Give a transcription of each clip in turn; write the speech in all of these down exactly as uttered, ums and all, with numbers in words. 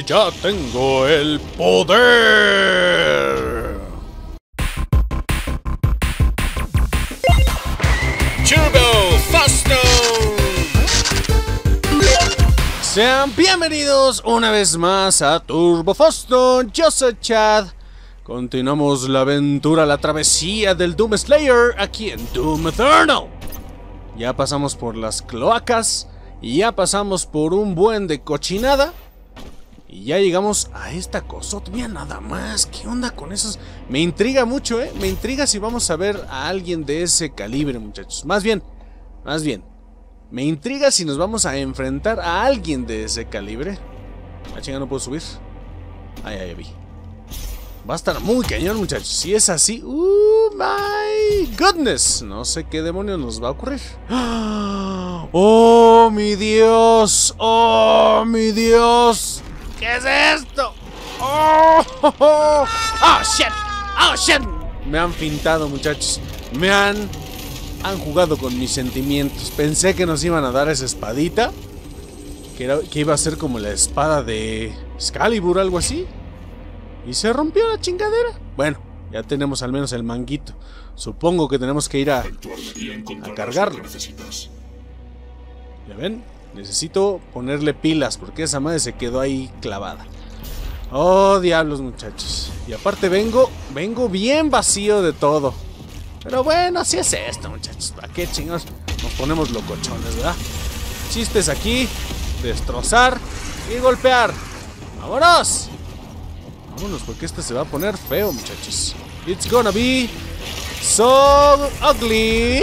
y ya tengo el poder. Turbo Faston. Sean bienvenidos una vez más a Turbo Faston. Yo soy Chad. Continuamos la aventura, la travesía del Doom Slayer aquí en Doom Eternal. Ya pasamos por las cloacas y ya pasamos por un buen de cochinada y ya llegamos a esta cosota. Mira nada más, ¿qué onda con esos? Me intriga mucho, eh, me intriga si vamos a ver a alguien de ese calibre, muchachos. Más bien, más bien, me intriga si nos vamos a enfrentar a alguien de ese calibre. Ah, chinga, no puedo subir. Ay, ay, vi. Va a estar muy cañón, muchachos. Si es así, ¡uh, my goodness! No sé qué demonios nos va a ocurrir. ¡Oh, mi Dios! ¡Oh, mi Dios! ¿Qué es esto? ¡Oh, oh, oh! ¡Oh, shit! ¡Oh, shit! Me han fintado, muchachos. Me han... Han jugado con mis sentimientos. Pensé que nos iban a dar esa espadita. Que, era, que iba a ser como la espada de Excalibur, algo así. Y se rompió la chingadera. Bueno, ya tenemos al menos el manguito. Supongo que tenemos que ir a, a cargarlo. ¿Ya ven? Necesito ponerle pilas porque esa madre se quedó ahí clavada. Oh, diablos, muchachos. Y aparte vengo, vengo bien vacío de todo. Pero bueno, así es esto, muchachos. ¿Para qué chingados nos ponemos locochones, verdad? Chistes aquí, destrozar y golpear. ¡Vámonos! Vámonos, porque este se va a poner feo, muchachos. It's gonna be so ugly.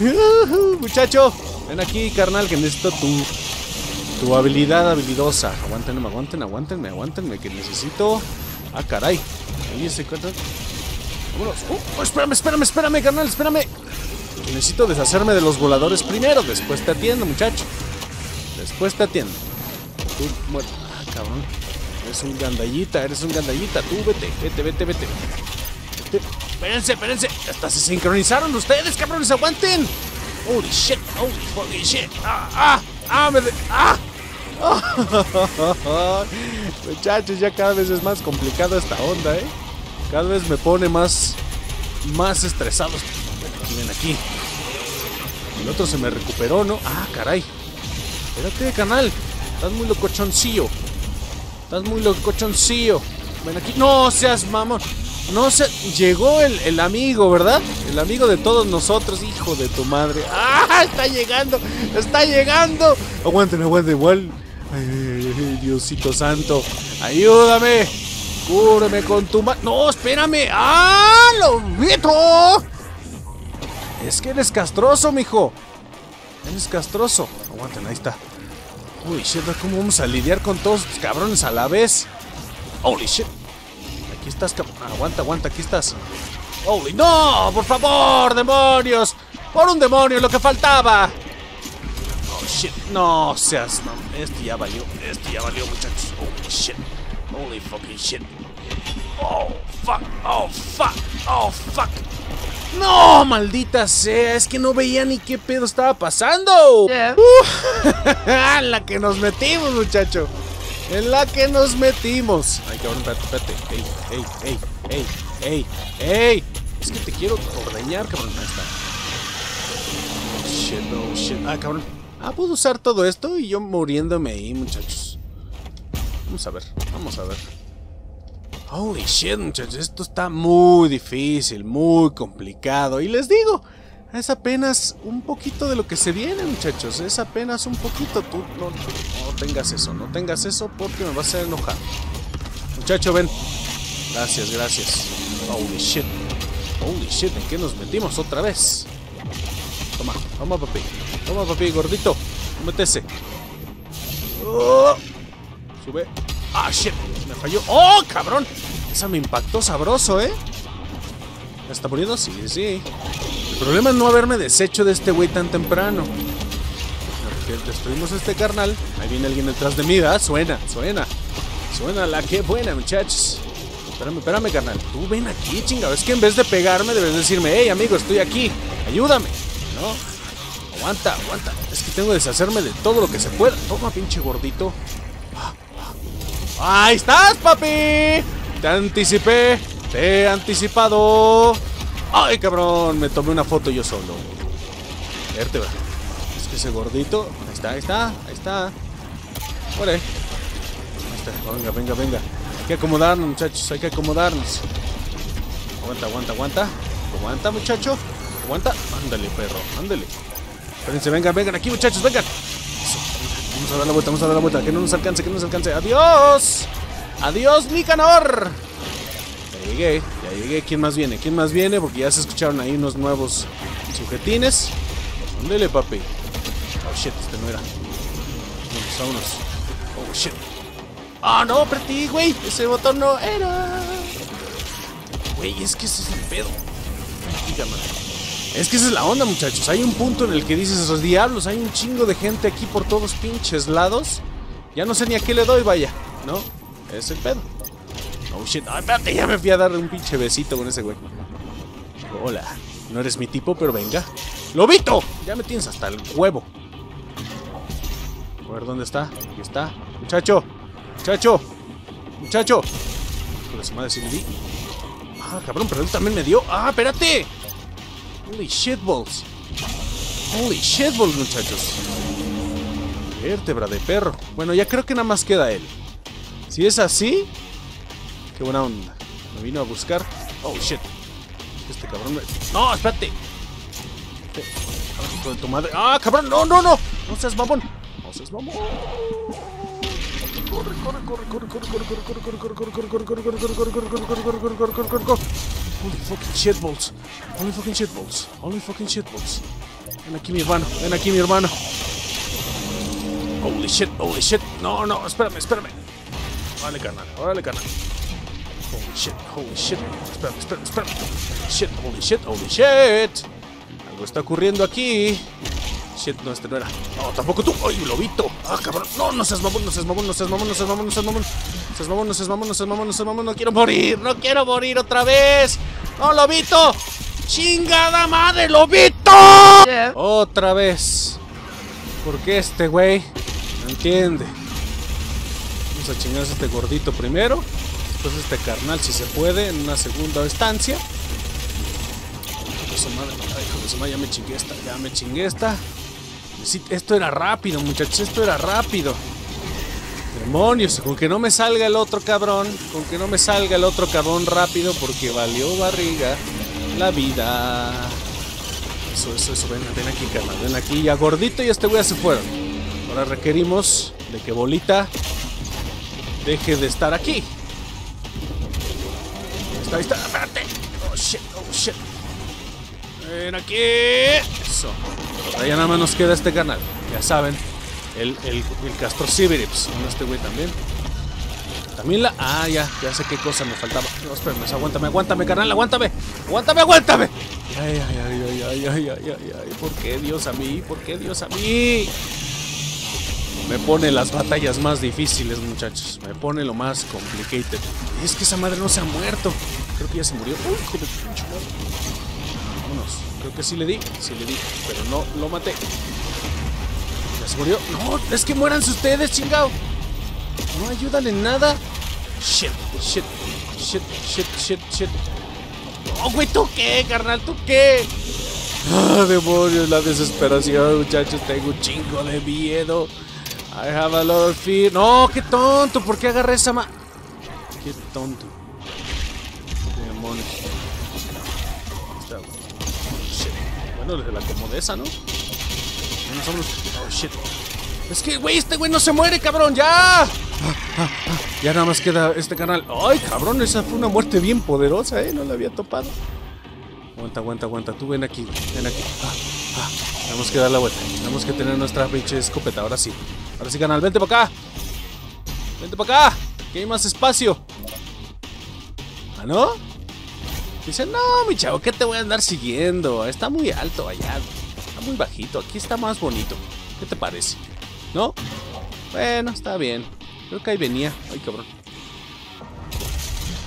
Uh-huh, muchacho, ven aquí, carnal, que necesito tu, tu habilidad habilidosa. Aguántenme, aguántenme, aguántenme, aguántenme, que necesito... Ah, caray. Ahí se encuentra. Vámonos. Uh, oh, espérame, espérame, espérame, carnal, espérame. Que necesito deshacerme de los voladores primero. Después te atiendo, muchacho. Después te atiendo. Tú, bueno, ah, cabrón. Eres un gandallita, eres un gandallita. Tú vete, vete, vete, vete, vete. Espérense, espérense. Hasta se sincronizaron ustedes, cabrones. Aguanten. Holy shit, holy fucking shit. Ah, ah, ah, me de... ah. Oh. Muchachos, ya cada vez es más complicada esta onda, eh. Cada vez me pone más, más estresado. Ven aquí, ven aquí. El otro se me recuperó, ¿no? Ah, caray. Espérate, canal. Estás muy locochoncillo. Estás muy locochoncillo. Ven aquí. No seas mamón. No se... Llegó el, el amigo, ¿verdad? El amigo de todos nosotros. Hijo de tu madre. ¡Ah! Está llegando. Está llegando. Aguanten, aguanten. Igual. Ay, Diosito santo. Ayúdame. Cúbreme con tu mano. No, espérame. ¡Ah! ¡Lo meto! Es que eres castroso, mijo. Eres castroso. Aguanten, ahí está. Uy, shit, ¿cómo vamos a lidiar con todos estos cabrones a la vez? Holy shit. Aquí estás, cabrón. Aguanta, aguanta, aquí estás. Holy, no, por favor, demonios. Por un demonio, lo que faltaba. Oh, shit, no seas, no. Este ya valió, este ya valió, muchachos. Holy shit, holy fucking shit. Oh, fuck, oh, fuck, oh, fuck. No, maldita sea, es que no veía ni qué pedo estaba pasando. Yeah. Uh, la que nos metimos, muchacho. En la que nos metimos. Ay, cabrón, espérate, espérate. Ey, ey, ey, ey, ey, ey. Es que te quiero ordeñar, cabrón. Ahí está. Oh, shit, oh, shit. Ah, cabrón. Ah, puedo usar todo esto y yo muriéndome ahí, muchachos. Vamos a ver, vamos a ver. Holy shit, muchachos, esto está muy difícil, muy complicado. Y les digo, es apenas un poquito de lo que se viene, muchachos. Es apenas un poquito. Tú no, no tengas eso, no tengas eso porque me vas a enojar. Muchacho, ven. Gracias, gracias. Holy shit. Holy shit, ¿en qué nos metimos otra vez? Toma, toma, papi. Toma, papi, gordito. Métese. Oh, sube. Ah, shit, me falló. ¡Oh, cabrón! Esa me impactó sabroso, ¿eh? ¿Me está poniendo? Sí, sí. El problema es no haberme deshecho de este güey tan temprano. Porque destruimos a este carnal. Ahí viene alguien detrás de mí, ¿verdad? Suena, suena. Suena la que buena, muchachos. Espérame, espérame, carnal. Tú ven aquí, chingado. Es que en vez de pegarme, debes decirme, hey, amigo, estoy aquí. Ayúdame. No. Aguanta, aguanta. Es que tengo que deshacerme de todo lo que se pueda. Toma, pinche gordito. ¡Ahí estás, papi! Te anticipé, te he anticipado. ¡Ay, cabrón! Me tomé una foto yo solo. Vértebra. Es que ese gordito. Ahí está, ahí está, ahí está. Vale. Ahí está. Venga, venga, venga. Hay que acomodarnos, muchachos. Hay que acomodarnos. Aguanta, aguanta, aguanta. Aguanta, muchacho. Aguanta. Ándale, perro. Ándale. Espérense, vengan, vengan aquí, muchachos, vengan. Eso. Vamos a dar la vuelta, vamos a dar la vuelta. Que no nos alcance, que no nos alcance. ¡Adiós! ¡Adiós, Nicanor! Ya llegué, ya llegué. ¿Quién más viene? ¿Quién más viene? Porque ya se escucharon ahí unos nuevos sujetines. Ándale, papi. Oh, shit, este no era. Vamos, vámonos. Oh, shit. ¡Ah, no, perdí, güey! Ese botón no era. Güey, es que ese es el pedo. Dígame. Es que esa es la onda, muchachos. Hay un punto en el que dices, esos diablos, hay un chingo de gente aquí por todos pinches lados. Ya no sé ni a qué le doy, vaya, ¿no? Es el pedo. Oh, shit. Ay, espérate, ya me fui a darle un pinche besito con ese güey. Hola. No eres mi tipo, pero venga. ¡Lobito! Ya me tienes hasta el huevo. A ver, ¿dónde está? Aquí está. Muchacho. Muchacho. Muchacho. Pero se me ha decidido. Ah, cabrón, pero él también me dio. Ah, espérate. Holy shitballs. Holy shitballs, muchachos. Vértebra de perro. Bueno, ya creo que nada más queda él. Si es así, qué buena onda. Me vino a buscar. Oh, shit. Este cabrón me... ¡No, espérate! Este... Tu madre... ¡Ah, cabrón! ¡No, no, no! ¡No seas mamón! ¡No seas mamón! ¡Corre, corre, corre, corre, corre, corre, corre, corre, corre, corre, corre, corre, corre, corre, corre, corre, corre, corre! Holy fucking shitballs. Holy fucking shitballs. Holy fucking shitballs. Ven aquí mi hermano. Ven aquí mi hermano. Holy shit. Holy shit. No, no. Espérame, espérame. Órale, carnal. Órale, carnal. Holy shit. Holy shit. Espérame, espérame, espérame. Holy shit. Holy shit. Holy shit. Algo está ocurriendo aquí. Shit, no, este no era. No, tampoco tú. ¡Ay, lobito! ¡Ah, cabrón! No, no seas mamón, no seas mamón, no seas mamón, no seas mamón, no seas mamón. No seas mamón, no seas mamón, no seas mamón, no seas mamón. No quiero morir, no quiero morir otra vez. ¡No, lobito! ¡Chingada madre, lobito! Yeah. Otra vez. Porque este güey no entiende. Vamos a chingar a este gordito primero. Después este carnal, si se puede, en una segunda estancia. Eso, madre. Ay, hijo de su madre, ya me chingué esta, ya me chingué esta. Esto era rápido, muchachos, esto era rápido. Demonios, con que no me salga el otro cabrón. Con que no me salga el otro cabrón rápido. Porque valió barriga la vida. Eso, eso, eso, ven, ven aquí, carnal. Ven aquí, ya gordito y este güey se fueron. Ahora requerimos de que Bolita deje de estar aquí. Ahí está, ahí está, espérate. Oh, shit, oh, shit. Ven aquí. Eso. Ahora ya nada más nos queda este canal. Ya saben. El, el, el Castro Sibirips. Este güey también. También la... Ah, ya. Ya sé qué cosa me faltaba. No, espérame. Aguántame, aguántame, carnal. Aguántame. Aguántame, aguántame. Ay, ay, ay, ay, ay, ay, ay, ay. ¿Por qué Dios a mí? ¿Por qué Dios a mí? Me pone las batallas más difíciles, muchachos. Me pone lo más complicated. Y es que esa madre no se ha muerto. Creo que ya se murió. Uy, hijo de pinche madre. Creo que sí le di, sí le di, pero no lo maté. Ya se murió. No, es que muéranse ustedes, chingao. No ayudan en nada. Shit, shit, shit, shit, shit, shit. No, güey, ¿tú qué, carnal? ¿Tú qué? Ah, demonios, la desesperación, muchachos. Tengo un chingo de miedo. I have a lot of fear. No, qué tonto, ¿por qué agarré esa ma...? Qué tonto. Demonios. Bueno, la acomodeza, ¿no? Oh, shit. Es que, güey, este güey no se muere, cabrón. ¡Ya! Ah, ah, ah. Ya nada más queda este canal. ¡Ay, cabrón! Esa fue una muerte bien poderosa, ¿eh? No la había topado. Aguanta, aguanta, aguanta. Tú ven aquí, ven aquí. Ah, ah. Tenemos que dar la vuelta. Tenemos que tener nuestra pinche escopeta. Ahora sí. Ahora sí, canal. Vente para acá. Vente para acá. Que hay más espacio. ¿Ah, no? Dice, no, mi chavo, ¿qué te voy a andar siguiendo? Está muy alto allá. Está muy bajito, aquí está más bonito. ¿Qué te parece? ¿No? Bueno, está bien. Creo que ahí venía. Ay, cabrón.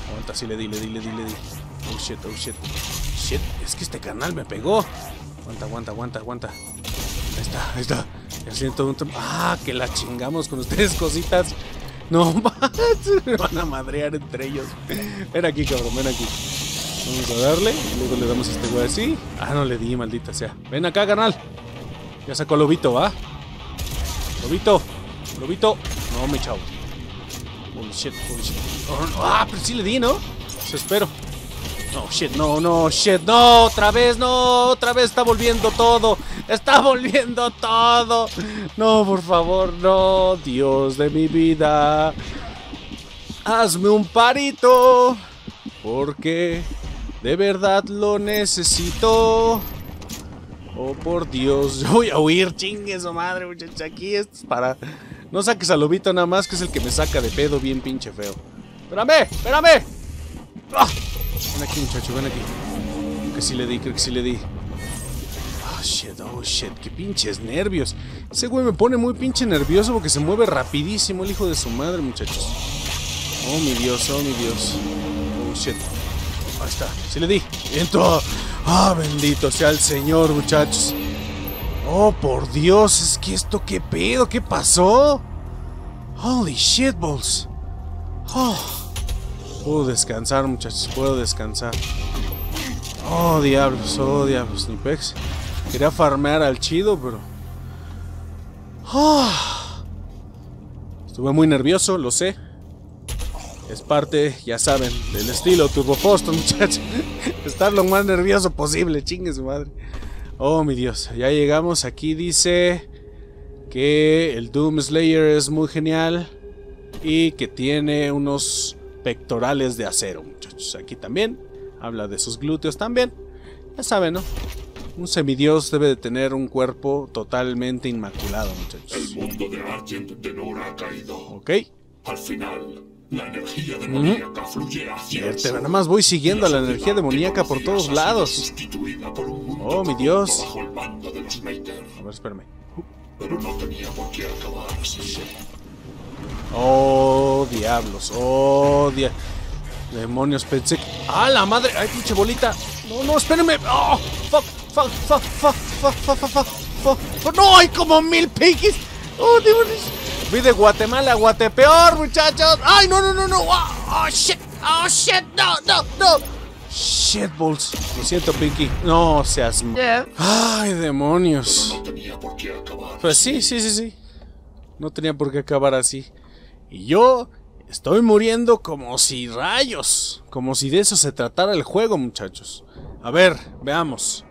Aguanta, sí, le di, le di, le di, le di. Oh, shit, oh, shit. Shit, es que este canal me pegó. Aguanta, aguanta, aguanta, aguanta. Ahí está, ahí está. Ya siento un... Ah, que la chingamos con ustedes, cositas. No más, me van a madrear entre ellos. Ven aquí, cabrón, ven aquí. Vamos a darle, y luego le damos a este güey así. Ah, no le di, maldita sea. Ven acá, canal. Ya sacó Lobito, ¿va? Lobito, Lobito. No, mi chavo. Oh, shit, oh, shit. Oh, no. Ah, pero sí le di, ¿no? Eso espero. No, shit, no, no, shit, no, otra vez, no, otra vez está volviendo todo. Está volviendo todo. No, por favor, no, Dios de mi vida. Hazme un parito, porque de verdad lo necesito. Oh, por Dios, yo voy a huir, chingue su madre, muchacha, aquí es para... No saques al Lobito nada más, que es el que me saca de pedo bien pinche feo. ¡Espérame, espérame! ¡Ah! Ven aquí, muchacho, ven aquí. Creo que sí le di, creo que sí le di. Oh, shit, oh, shit, qué pinches nervios. Ese güey me pone muy pinche nervioso porque se mueve rapidísimo el hijo de su madre, muchachos. Oh, mi Dios, oh, mi Dios. Oh, shit. Ahí está, sí le di. ¡Entra! ¡Ah, oh, bendito sea el Señor, muchachos! ¡Oh, por Dios! Es que esto, ¿qué pedo? ¿Qué pasó? ¡Holy shit, balls! ¡Oh! Puedo descansar, muchachos, puedo descansar. ¡Oh, diablos! ¡Oh, diablos! Ni pex. Quería farmear al chido, pero... ¡Oh! Estuve muy nervioso, lo sé. Es parte, ya saben, del estilo Turbo Faston, muchachos. Estar lo más nervioso posible, chingue su madre. Oh, mi Dios, ya llegamos. Aquí dice que el Doom Slayer es muy genial y que tiene unos pectorales de acero, muchachos. Aquí también habla de sus glúteos también. Ya saben, ¿no? Un semidios debe de tener un cuerpo totalmente inmaculado, muchachos. El mundo de Argent de Nora ha caído. Ok. Al final... La energía demoníaca uh-huh. fluye hacia el sur. Nada más voy siguiendo a la energía demoníaca por todos lados. Por oh, mi Dios. Bajo el mando de los Mater. A ver, espérame. Pero no tenía por qué acabar así. Oh, diablos. Oh, dia... demonios, pensé. ¡Ah, la madre! ¡Ay, pinche bolita! ¡No, no, espérame! ¡Oh! ¡Fuck! ¡Fuck! ¡Fuck! ¡Fuck! ¡Fuck! ¡Fuck! ¡Fuck! ¡Fuck! ¡No! ¡Hay como mil piggies! ¡Oh, demonios! Fui de Guatemala a Guatepeor, muchachos. Ay, no, no, no, no. Oh, oh, shit. Oh, shit. No, no, no. Shit, balls. Lo siento, Pinky. No seas... Yeah. Ay, demonios. Pero no tenía por qué acabar. Pues sí, sí, sí, sí. No tenía por qué acabar así. Y yo estoy muriendo como si rayos. Como si de eso se tratara el juego, muchachos. A ver, veamos.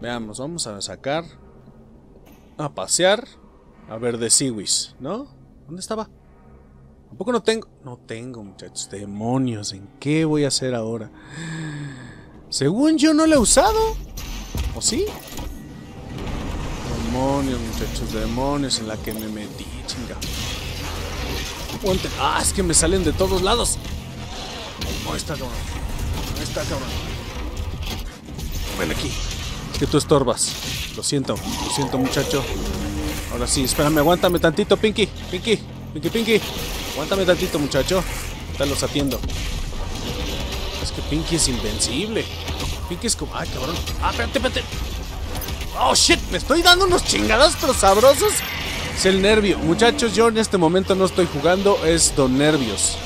Veamos, vamos a sacar. A pasear. A ver, de Siwis, ¿no? ¿Dónde estaba? Tampoco no tengo... No tengo, muchachos. Demonios, ¿en qué voy a hacer ahora? Según yo no la he usado. ¿O sí? Demonios, muchachos. Demonios en la que me metí, chinga. Ah, es que me salen de todos lados. Ahí está, cabrón. Ahí está, cabrón. Ven aquí. Es que tú estorbas. Lo siento. Lo siento, muchacho. Ahora sí, espérame, aguántame tantito, Pinky, Pinky, Pinky, Pinky. Aguántame tantito, muchacho. Ahorita los atiendo. Es que Pinky es invencible. Pinky es como... ¡Ay, cabrón! ¡Ah, espérate, espérate! ¡Oh, shit! Me estoy dando unos chingadas, pero sabrosos. Es el nervio. Muchachos, yo en este momento no estoy jugando, es Don Nervios.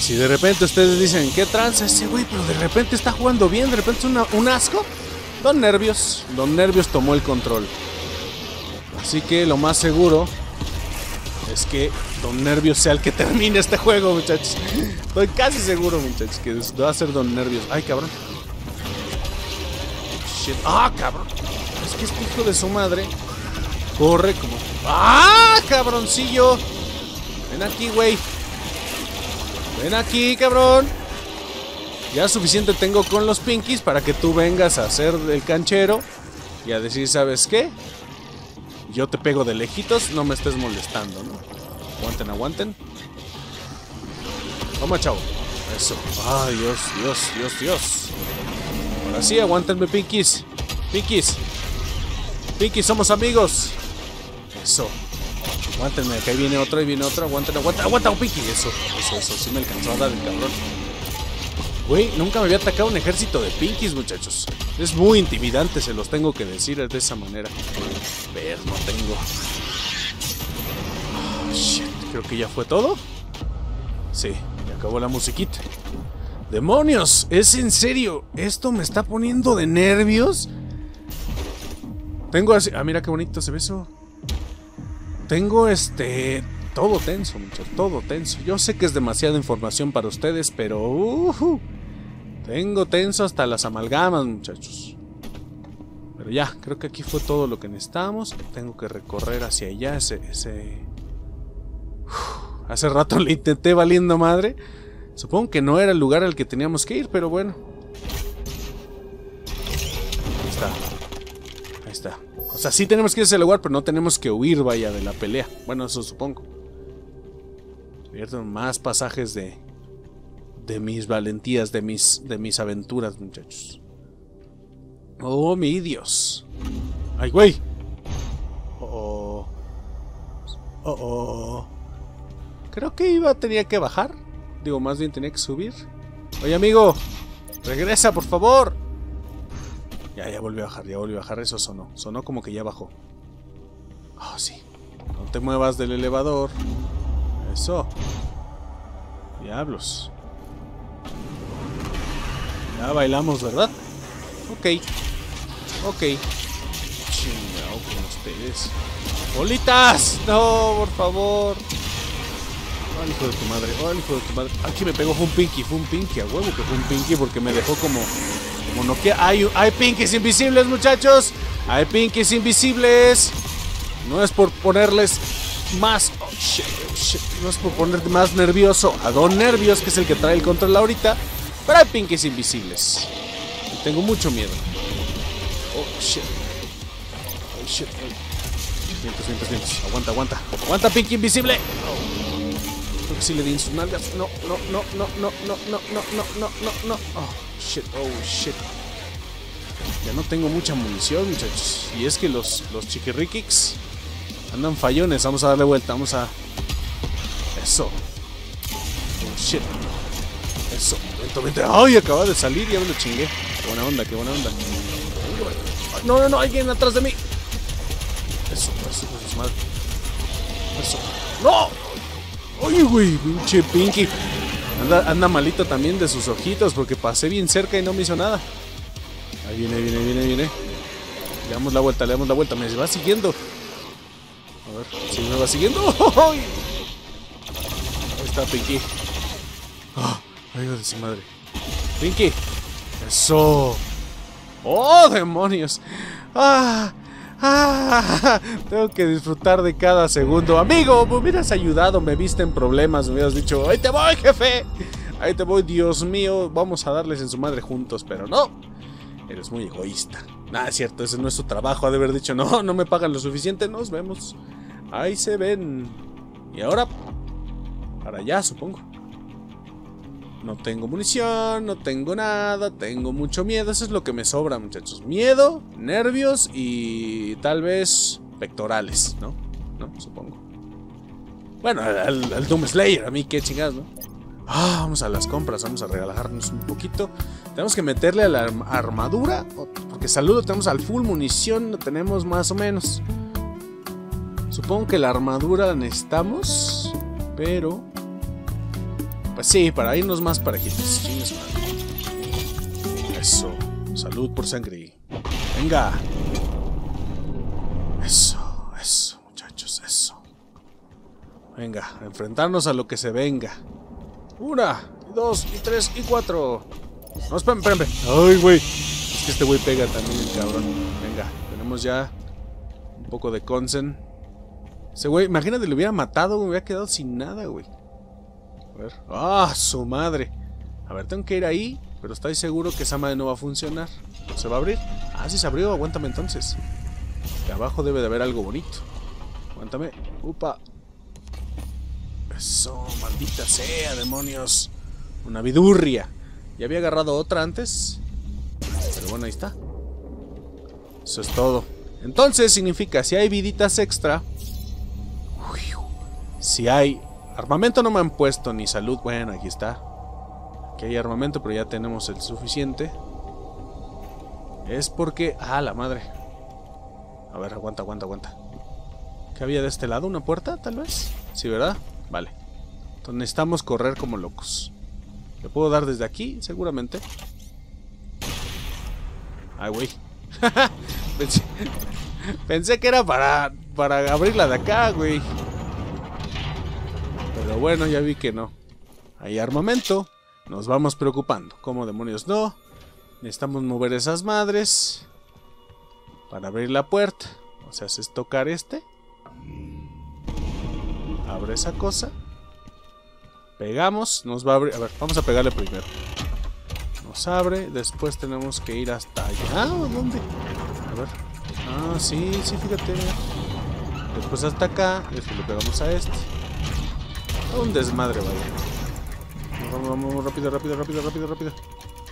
Si de repente ustedes dicen, ¿qué tranza ese güey? Pero de repente está jugando bien, de repente es una, un asco. Don Nervios. Don Nervios tomó el control. Así que lo más seguro es que Don Nervios sea el que termine este juego, muchachos. Estoy casi seguro, muchachos, que va a ser Don Nervios. ¡Ay, cabrón! ¡Shit! ¡Ah, cabrón! Es que este hijo de su madre corre como... ¡Ah, cabroncillo! Ven aquí, güey. Ven aquí, cabrón. Ya suficiente tengo con los pinkies para que tú vengas a hacer el canchero y a decir, ¿sabes qué? Yo te pego de lejitos, no me estés molestando, ¿no? Aguanten, aguanten. Toma, chavo. Eso. Ay, Dios, Dios, Dios, Dios. Ahora sí, aguántenme, Pinkies. Pinkies. Pinkies, somos amigos. Eso. Aguántenme, que ahí viene otro, ahí viene otro. Aguanten, aguanten, aguanten, Pinky. Eso, eso, eso. Sí me alcanzó a dar el cabrón. Güey, nunca me había atacado un ejército de Pinkies, muchachos. Es muy intimidante, se los tengo que decir de esa manera. Ver, no tengo. Oh, shit. Creo que ya fue todo. Sí, ya acabó la musiquita. ¡Demonios! ¿Es en serio? Esto me está poniendo de nervios. Tengo así... Ah, mira qué bonito se ve eso. Tengo este... Todo tenso, muchachos, todo tenso. Yo sé que es demasiada información para ustedes, pero... Uh, tengo tenso hasta las amalgamas, muchachos. Pero ya, creo que aquí fue todo lo que necesitamos. Tengo que recorrer hacia allá ese... ese... Uf, hace rato le intenté valiendo madre. Supongo que no era el lugar al que teníamos que ir, pero bueno. Ahí está. Ahí está. O sea, sí tenemos que ir a ese lugar, pero no tenemos que huir, vaya, de la pelea. Bueno, eso supongo. Más pasajes de... De mis valentías, de mis... De mis aventuras, muchachos. Oh, mi Dios. Ay, güey. Oh, oh. Oh, oh. Creo que iba... Tenía que bajar. Digo, más bien tenía que subir. Oye, amigo. Regresa, por favor. Ya, ya volvió a bajar, ya volvió a bajar. Eso sonó. Sonó como que ya bajó. Oh, sí. No te muevas del elevador. Eso. Diablos. Ya bailamos, ¿verdad? Ok. Ok. Chingado con ustedes. ¡Bolitas! No, por favor. Oh, el hijo de tu madre. Oh, el hijo de tu madre. Aquí me pegó. Fue un pinky. Fue un pinky. A huevo que fue un pinky porque me dejó como... Como no que... Hay, hay pinkies invisibles, muchachos. Hay pinkies invisibles. No es por ponerles más... Oh, shit, oh, shit. No es por ponerte más nervioso a Don Nervios, que es el que trae el control ahorita. Pero hay pinkies invisibles. Y tengo mucho miedo. Oh, shit. Oh, shit. Vientos, vientos, vientos. Aguanta, aguanta. Aguanta, pinky invisible. Oh. Creo que sí le di en sus nalgas. No, no, no, no, no, no, no, no, no, no, no, no. Oh, shit, oh, shit. Ya no tengo mucha munición, muchachos. Y es que los, los chiquirriquics andan fallones. Vamos a darle vuelta, vamos a... Eso. Oh, shit. Eso. Lentamente. Ay, acaba de salir, ya me lo chingué. Qué buena onda, qué buena onda. No, no, no, alguien atrás de mí. Eso, eso, eso, madre. Eso. ¡No! Oye, güey, pinche Pinky. Anda, anda malito también de sus ojitos, porque pasé bien cerca y no me hizo nada. Ahí viene, viene, viene, viene. Le damos la vuelta, le damos la vuelta. Me va siguiendo. A ver, si ¿sí me va siguiendo? ¡Oh! Ahí está Pinky. ¡Oh! Ay, Dios de su madre. Pinky. Eso. ¡Oh, demonios! ¡Ah! Ah, tengo que disfrutar de cada segundo. Amigo, me hubieras ayudado, me viste en problemas, me hubieras dicho, ahí te voy, jefe. Ahí te voy, Dios mío. Vamos a darles en su madre juntos, pero no. Eres muy egoísta. Nada, es cierto, ese no es su trabajo, ha de haber dicho, no, no me pagan lo suficiente, nos vemos. Ahí se ven. Y ahora, para allá, supongo. No tengo munición, no tengo nada, tengo mucho miedo. Eso es lo que me sobra, muchachos. Miedo, nervios y tal vez pectorales, ¿no? ¿No? Supongo. Bueno, al, al Doom Slayer, a mí qué chingados, ¿no? Ah, vamos a las compras, vamos a relajarnos un poquito. Tenemos que meterle a la armadura, porque saludo, tenemos al full munición, lo tenemos más o menos. Supongo que la armadura la necesitamos, pero... Pues sí, para irnos más parejitos. Chingues, madre. Eso. Salud por sangre. Venga. Eso, eso, muchachos, eso. Venga, a enfrentarnos a lo que se venga. Una, y dos, y tres, y cuatro. No, espérame, espérame. Ay, güey. Es que este güey pega también, el cabrón. Venga, tenemos ya un poco de consen. Ese güey, imagínate, le hubiera matado, me hubiera quedado sin nada, güey. A ver. ¡Ah, su madre! A ver, tengo que ir ahí, pero estoy seguro que esa madre no va a funcionar. ¿No se va a abrir? Ah, sí se abrió, aguántame entonces. Que abajo debe de haber algo bonito. Aguántame. ¡Upa! Eso, maldita sea, demonios. Una vidurria. Ya había agarrado otra antes. Pero bueno, ahí está. Eso es todo. Entonces significa, si hay viditas extra... Uy, si hay... Armamento no me han puesto, ni salud. Bueno, aquí está. Aquí hay armamento, pero ya tenemos el suficiente. Es porque... Ah, la madre. A ver, aguanta, aguanta, aguanta. ¿Qué había de este lado? ¿Una puerta, tal vez? Sí, ¿verdad? Vale. Entonces necesitamos correr como locos. ¿Le puedo dar desde aquí? Seguramente. Ay, güey. Pensé, pensé que era para, para abrirla de acá, güey. Pero bueno, ya vi que no. Hay armamento. Nos vamos preocupando. ¿Cómo demonios no? Necesitamos mover esas madres para abrir la puerta. O sea, es tocar este. Abre esa cosa. Pegamos. Nos va a abrir. A ver, vamos a pegarle primero. Nos abre. Después tenemos que ir hasta allá. ¿Dónde? A ver. Ah, sí, sí, fíjate. Después hasta acá. Después le pegamos a este. Un desmadre, vaya. Vamos, vamos, vamos, rápido, rápido, rápido, rápido, rápido.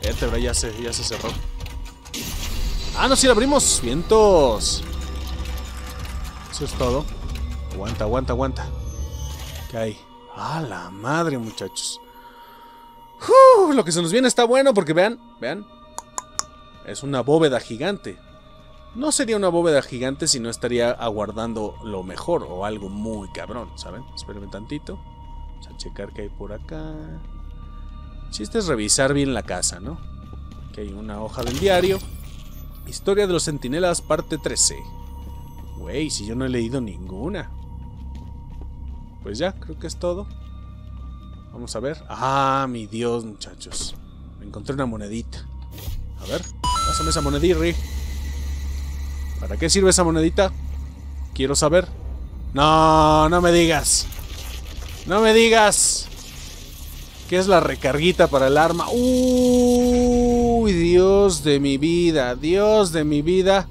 Este, ya se, ya se cerró. Ah, no, sí la abrimos. Vientos. Eso es todo. Aguanta, aguanta, aguanta. ¿Qué hay? ¡Ah, la madre, muchachos! ¡Uf! Lo que se nos viene está bueno porque vean, vean. Es una bóveda gigante. No sería una bóveda gigante si no estaría aguardando lo mejor o algo muy cabrón, ¿saben? Espérenme tantito. Vamos a checar qué hay por acá. El chiste es revisar bien la casa, ¿no? Aquí hay una hoja del diario. Historia de los Centinelas, parte trece. Güey, si yo no he leído ninguna. Pues ya, creo que es todo. Vamos a ver. ¡Ah, mi Dios, muchachos! Me encontré una monedita. A ver, pásame esa monedirri. ¿Para qué sirve esa monedita? Quiero saber. ¡No, no me digas! ¡No me digas! ¿Qué es la recarguita para el arma? ¡Uy, Dios de mi vida! ¡Dios de mi vida!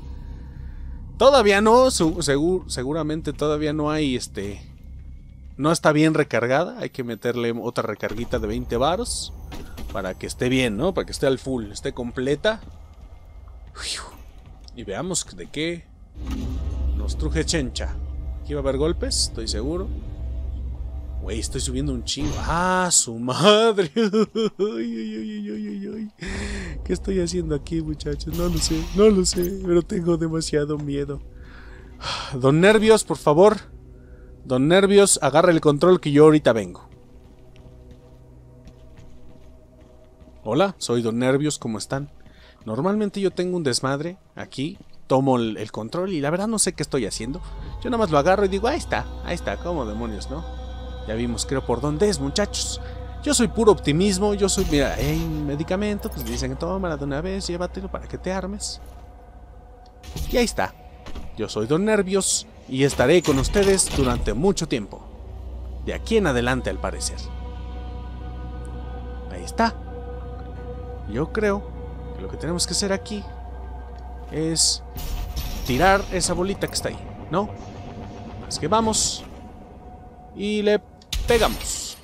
Todavía no, seguro, seguramente todavía no hay este... No está bien recargada, hay que meterle otra recarguita de veinte varos para que esté bien, ¿no? Para que esté al full, esté completa. Y veamos de qué nos truje Chencha. Aquí va a haber golpes, estoy seguro. Güey, estoy subiendo un chingo. ¡Ah, su madre! ¿Qué estoy haciendo aquí, muchachos? No lo sé, no lo sé, pero tengo demasiado miedo. Don Nervios, por favor. Don Nervios, agarra el control que yo ahorita vengo. Hola, soy Don Nervios, ¿cómo están? Normalmente yo tengo un desmadre aquí, tomo el, el control y la verdad no sé qué estoy haciendo. Yo nada más lo agarro y digo, ahí está, ahí está, ¿cómo demonios, no? Ya vimos, creo, por dónde es, muchachos. Yo soy puro optimismo, yo soy, mira, hey, medicamento, pues dicen, tómala de una vez, llévatelo para que te armes. Y ahí está. Yo soy Don Nervios. Y estaré con ustedes durante mucho tiempo. De aquí en adelante, al parecer. Ahí está. Yo creo que lo que tenemos que hacer aquí es tirar esa bolita que está ahí, ¿no? Así que vamos. Y le pegamos.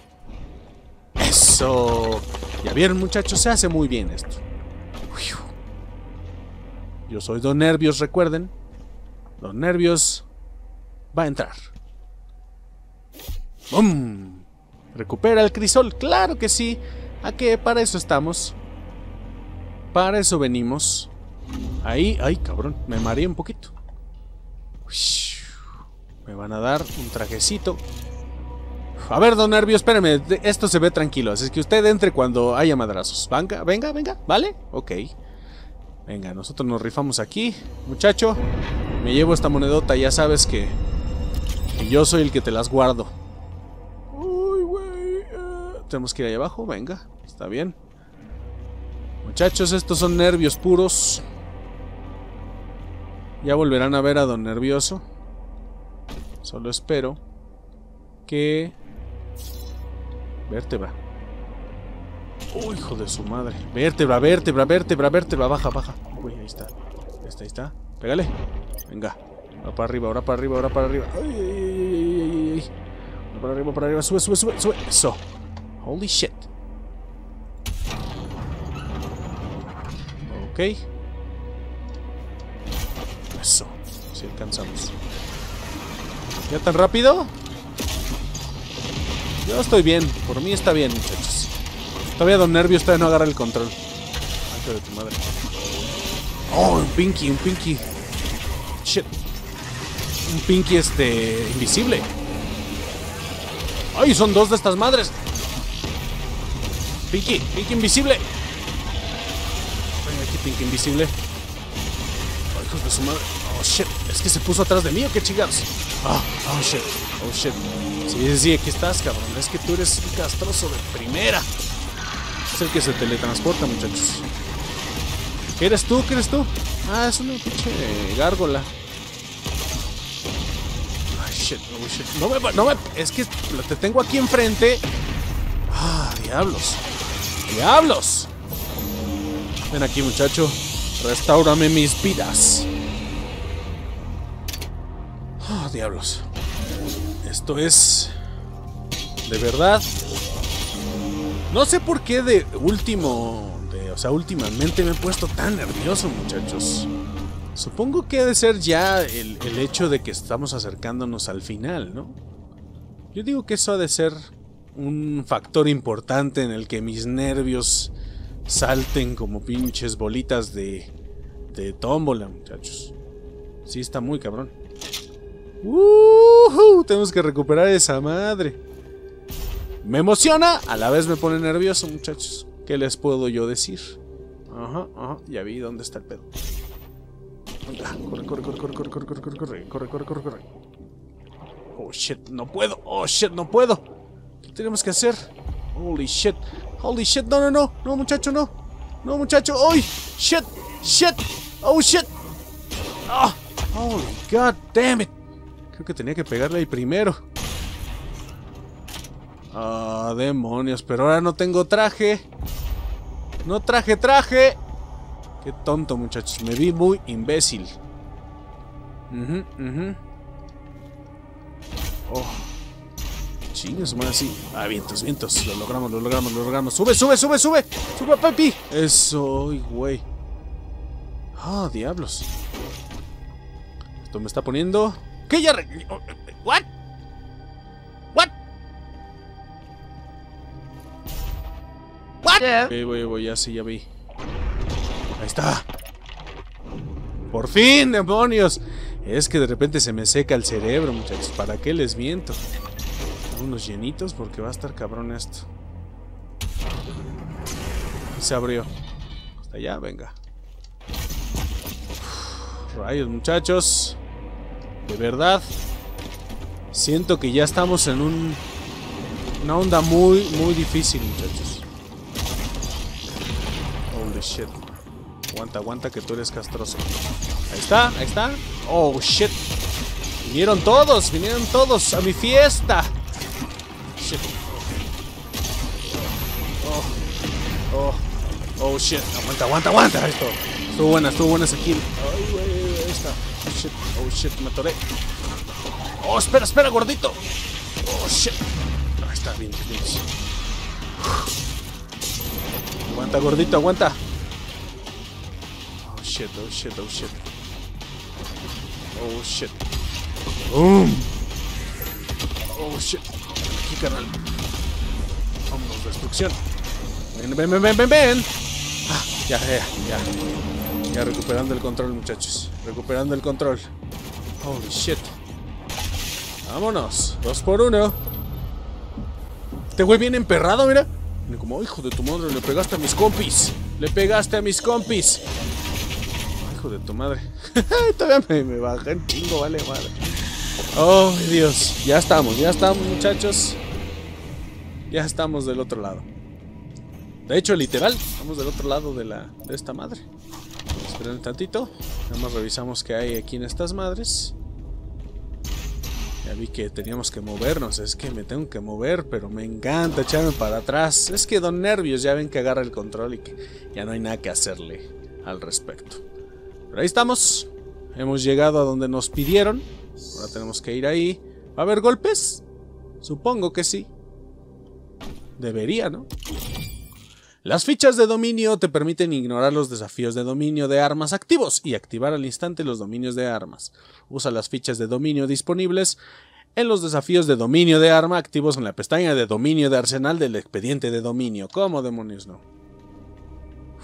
¡Eso! Ya vieron, muchachos, se hace muy bien esto. Yo soy Don Nervios, recuerden. Don Nervios... va a entrar. ¡Bum! Recupera el crisol. ¡Claro que sí! ¿A qué? Para eso estamos. Para eso venimos. Ahí. ¡Ay, cabrón! Me mareé un poquito. Me van a dar un trajecito. A ver, Don Nervio, espérame. Esto se ve tranquilo. Así que usted entre cuando haya madrazos. Venga, venga, venga. ¿Vale? Ok. Venga, nosotros nos rifamos aquí. Muchacho, me llevo esta monedota. Ya sabes que... Y yo soy el que te las guardo. Uy, güey. Uh, tenemos que ir ahí abajo. Venga. Está bien. Muchachos, estos son nervios puros. Ya volverán a ver a Don Nervioso. Solo espero que... Vértebra. Uy, hijo de su madre. Vértebra, vértebra, vértebra, vértebra. Baja, baja. Uy, ahí está. Ahí está, ahí está. Pégale. Venga. Ahora para arriba, ahora para arriba, ahora para arriba. Ay, ay, ay, ay, ay. Ahora para arriba, para arriba. Sube, sube, sube, sube. Eso. Holy shit. Ok. Eso. Si alcanzamos. ¿Ya tan rápido? Yo estoy bien. Por mí está bien, muchachos. Todavía Don Nervios todavía no agarra el control. Ancho de tu madre. Oh, un pinky, un pinky. Shit. Un pinky este invisible. ¡Ay, son dos de estas madres! Pinky, Pinky invisible. Ven aquí, Pinky invisible. Ay, hijos de su madre. Oh, shit. Es que se puso atrás de mí, ¿o qué chingados? Ah, oh, shit. Oh, shit. Sí, sí, aquí estás, cabrón. Es que tú eres un castroso de primera. Es el que se teletransporta, muchachos. ¿Qué eres tú? ¿Qué eres tú? Ah, es una pinche gárgola. Ay, shit, oh, shit. No me, no me... Es que te tengo aquí enfrente. Ah, diablos. ¡Diablos! Ven aquí, muchacho. Restáurame mis vidas. Ah, diablos. Esto es... De verdad... No sé por qué de último... De, o sea, últimamente me he puesto tan nervioso, muchachos. Supongo que ha de ser ya el, el hecho de que estamos acercándonos al final, ¿no? Yo digo que eso ha de ser un factor importante en el que mis nervios salten como pinches bolitas de, de tómbola, muchachos. Sí, está muy cabrón. Uh-huh, tenemos que recuperar esa madre. Me emociona, a la vez me pone nervioso, muchachos. ¿Qué les puedo yo decir? Ajá, ajá, ya vi dónde está el pedo. Corre, corre, corre, corre, corre, corre, corre, corre, corre, corre, corre, corre, corre. Oh, shit, no puedo, oh, shit, no puedo. ¿Qué tenemos que hacer? Holy shit, holy shit, no, no, no, no, muchacho, no. No, muchacho, ¡ay! Shit, shit, oh, shit. Oh, holy god damn it. Creo que tenía que pegarle ahí primero. Ah, oh, demonios, pero ahora no tengo traje. No traje traje. Qué tonto, muchachos, me vi muy imbécil. Uh-huh, uh-huh. Oh, chingas, más así. Ah, vientos, vientos, lo logramos, lo logramos, lo logramos. Sube, sube, sube, sube. Sube, papi. Eso, güey. Ah, oh, diablos. Esto me está poniendo... ¿Qué ya? Re... ¿What? ¿What? ¿What? Yeah. Ok, voy, voy, ya sí, ya vi. Ahí está. Por fin, demonios. Es que de repente se me seca el cerebro, muchachos. ¿Para qué les miento? Unos llenitos porque va a estar cabrón esto. Se abrió. Hasta allá, venga. Uf, rayos, muchachos. De verdad, siento que ya estamos en un, una onda muy, muy difícil, muchachos. Holy shit. Aguanta, aguanta que tú eres castroso. Ahí está, ahí está. Oh, shit. Vinieron todos, vinieron todos a mi fiesta. Shit. Oh, oh, oh, shit. Aguanta, aguanta, aguanta. Esto. Estuvo buena, estuvo buena esa kill. Ay, güey, ahí está. Oh shit, oh shit, me atoré. Oh, espera, espera, gordito. Oh shit. Ahí está, bien, bien. Aguanta, gordito, aguanta. Oh shit, oh shit, oh shit. Oh shit. Boom. Oh shit. Aquí, carnal. Vámonos, destrucción. Ven, ven, ven, ven, ven. Ah, ya, ya, ya. Ya recuperando el control, muchachos. Recuperando el control. Holy shit. Vámonos. Dos por uno. Este güey viene emperrado, mira. Viene como, hijo de tu madre, le pegaste a mis compis. Le pegaste a mis compis. Hijo de tu madre. Todavía me, me bajan chingo, vale, madre. Oh, Dios. Ya estamos, ya estamos, muchachos. Ya estamos del otro lado. De hecho, literal, estamos del otro lado de, la, de esta madre. Esperen un tantito. Nada más revisamos qué hay aquí en estas madres. Ya vi que teníamos que movernos. Es que me tengo que mover, pero me encanta echarme para atrás. Es que don nervios, ya ven que agarra el control y que ya no hay nada que hacerle al respecto. Pero ahí estamos. Hemos llegado a donde nos pidieron. Ahora tenemos que ir ahí. ¿Va a haber golpes? Supongo que sí. Debería, ¿no? Las fichas de dominio te permiten ignorar los desafíos de dominio de armas activos y activar al instante los dominios de armas. Usa las fichas de dominio disponibles en los desafíos de dominio de arma activos en la pestaña de dominio de arsenal del expediente de dominio. ¿Cómo demonios no?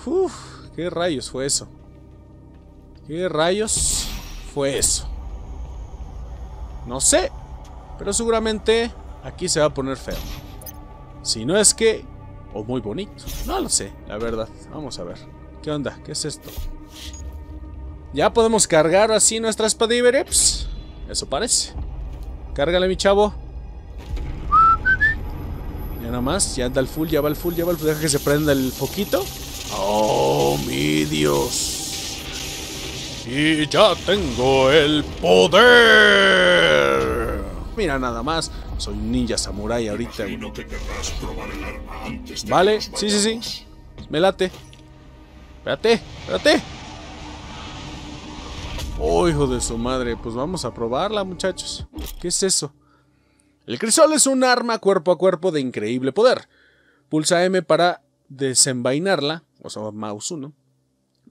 Uf, ¿qué rayos fue eso? ¿Qué rayos fue eso? No sé, pero seguramente Aquí se va a poner feo. Si no es que... o muy bonito. No lo sé, la verdad. Vamos a ver. ¿Qué onda? ¿Qué es esto? ¿Ya podemos cargar así nuestra espada Iberips? Eso parece. Cárgale, mi chavo. Ya nada más. Ya anda el full, ya va el full, ya va el full. Deja que se prenda el foquito. ¡Oh, mi Dios! ¡Y ya tengo el poder! Mira nada más. Soy ninja samurái ahorita. Imagino que querrás probar el arma antes de... Vale, sí, sí, sí. Me late. Espérate, espérate. Oh, hijo de su madre. Pues vamos a probarla, muchachos. ¿Qué es eso? El crisol es un arma cuerpo a cuerpo de increíble poder. Pulsa eme para desenvainarla. O sea, mouse uno.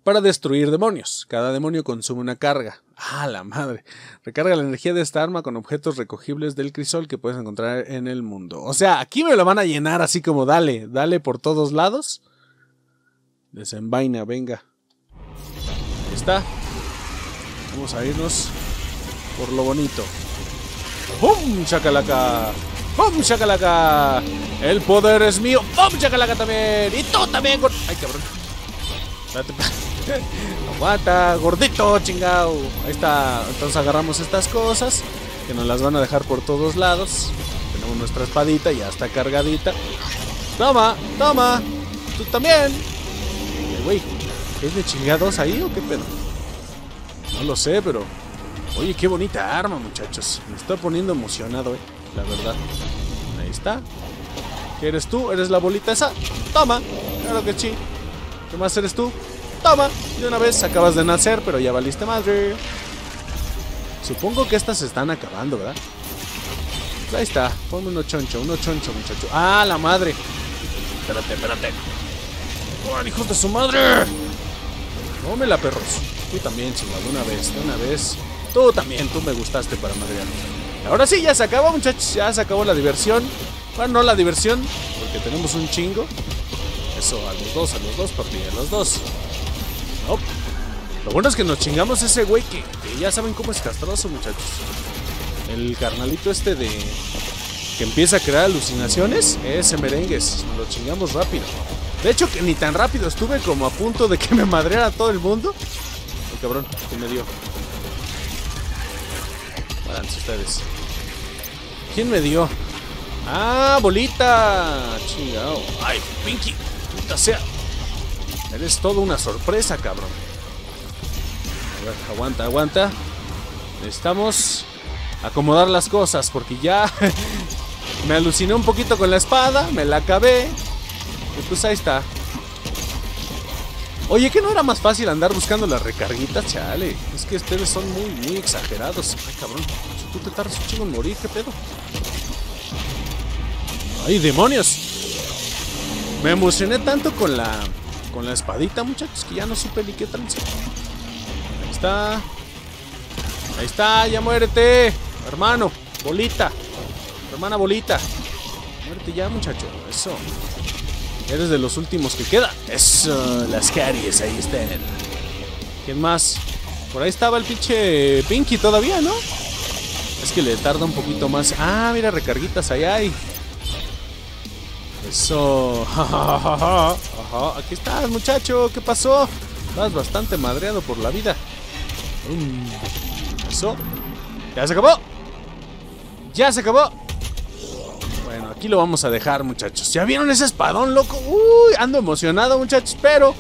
Para destruir demonios. Cada demonio consume una carga. ¡Ah, la madre! Recarga la energía de esta arma con objetos recogibles del crisol que puedes encontrar en el mundo. O sea, aquí me lo van a llenar así como dale. Dale por todos lados. Desenvaina, venga. Ahí está. Vamos a irnos por lo bonito. ¡Bum, chacalaca! ¡Bum, chacalaca! ¡El poder es mío! ¡Bum, chacalaca también! ¡Y tú también! Con... ¡Ay, cabrón! Aguanta, gordito, chingao. Ahí está. Entonces agarramos estas cosas que nos las van a dejar por todos lados. Tenemos nuestra espadita, ya está cargadita. Toma, toma. Tú también. Güey, ¿es de chingados ahí o qué pedo? No lo sé, pero... Oye, qué bonita arma, muchachos. Me está poniendo emocionado, eh, la verdad. Ahí está. ¿Qué eres tú? ¿Eres la bolita esa? Toma, claro que sí. ¿Qué más eres tú? Toma, de una vez acabas de nacer, pero ya valiste madre. Supongo que estas se están acabando, ¿verdad? Pues ahí está, ponme uno choncho, uno choncho, muchacho. ¡Ah, la madre! Espérate, espérate. ¡Oh, hijos de su madre! Tómela, perros. Tú también, chingado, una vez, de una vez. Tú también, tú me gustaste para madrear. Ahora sí, ya se acabó, muchachos, ya se acabó la diversión. Bueno, no la diversión, porque tenemos un chingo. Eso, a los dos, a los dos, papi, a los dos. No. Lo bueno es que nos chingamos ese güey que, que ya saben cómo es castroso, muchachos. El carnalito este de... que empieza a crear alucinaciones. Ese merengues, lo chingamos rápido. De hecho, que ni tan rápido estuve como a punto de que me madreara todo el mundo. Ay, cabrón, que me dio. Párense ustedes. ¿Quién me dio? Ah, bolita. Chingao. Ay, Pinky. O sea, eres todo una sorpresa, cabrón. A ver, aguanta, aguanta. Necesitamos acomodar las cosas porque ya me aluciné un poquito con la espada, me la acabé. Y pues ahí está. Oye, ¿que no era más fácil andar buscando las recarguitas? Chale, es que ustedes son muy, muy exagerados. Ay, cabrón, tú te tardas un chingo en morir, ¿qué pedo? ¡Ay, demonios! Me emocioné tanto con la con la espadita, muchachos, que ya no supe ni qué tal. Ahí está. Ahí está, ya muérete, hermano, bolita. Hermana bolita. Muérete ya, muchacho. Eso. Eres de los últimos que queda. Eso, las caries ahí están. ¿Quién más? Por ahí estaba el pinche Pinky todavía, ¿no? Es que le tarda un poquito más. Ah, mira, recarguitas ahí hay. Eso, ajá, aquí estás, muchacho, ¿qué pasó? Estás bastante madreado por la vida. Eso, ya se acabó. Ya se acabó. Bueno, aquí lo vamos a dejar, muchachos. ¿Ya vieron ese espadón, loco? Uy, ando emocionado, muchachos, pero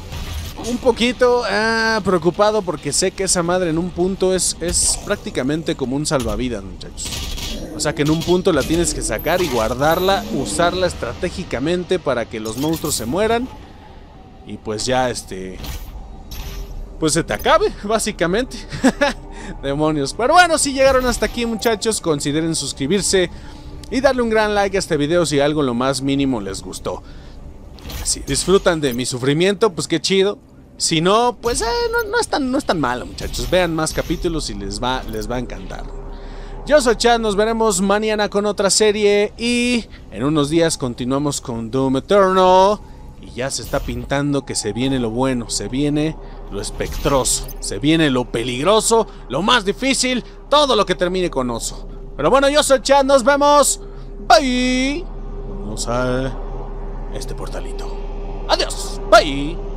un poquito ah, preocupado porque sé que esa madre en un punto es, es prácticamente como un salvavidas, muchachos. O sea que en un punto la tienes que sacar y guardarla, usarla estratégicamente para que los monstruos se mueran. Y pues ya este... pues se te acabe, básicamente. Demonios. Pero bueno, si llegaron hasta aquí, muchachos, consideren suscribirse y darle un gran like a este video si algo en lo más mínimo les gustó. Si disfrutan de mi sufrimiento, pues qué chido. Si no, pues eh, no, no, es tan, no es tan malo, muchachos. Vean más capítulos y les va, les va a encantar. Yo soy Chad, nos veremos mañana con otra serie y en unos días continuamos con Doom Eternal. Y ya se está pintando que se viene lo bueno, se viene lo espectroso, se viene lo peligroso, lo más difícil, todo lo que termine con oso. Pero bueno, yo soy Chad, nos vemos. Bye. Vamos a este portalito. Adiós. Bye.